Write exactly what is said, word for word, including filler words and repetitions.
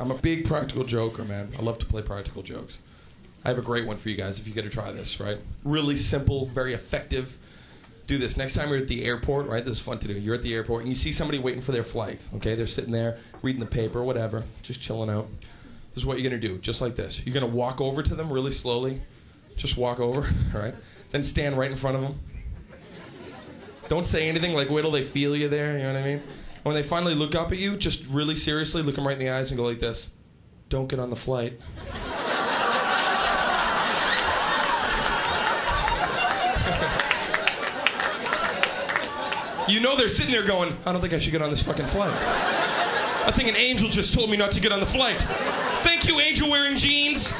I'm a big practical joker, man. I love to play practical jokes. I have a great one for you guys if you get to try this, right? Really simple, very effective. Do this. Next time you're at the airport, right? This is fun to do. You're at the airport and you see somebody waiting for their flight, okay? They're sitting there reading the paper, whatever, just chilling out. This is what you're going to do, just like this. You're going to walk over to them really slowly. Just walk over, all right? Then stand right in front of them. Don't say anything, like wait till they feel you there, you know what I mean? And when they finally look up at you, just really seriously look them right in the eyes and go like this. Don't get on the flight. You know they're sitting there going, I don't think I should get on this fucking flight. I think an angel just told me not to get on the flight. Thank you, angel wearing jeans.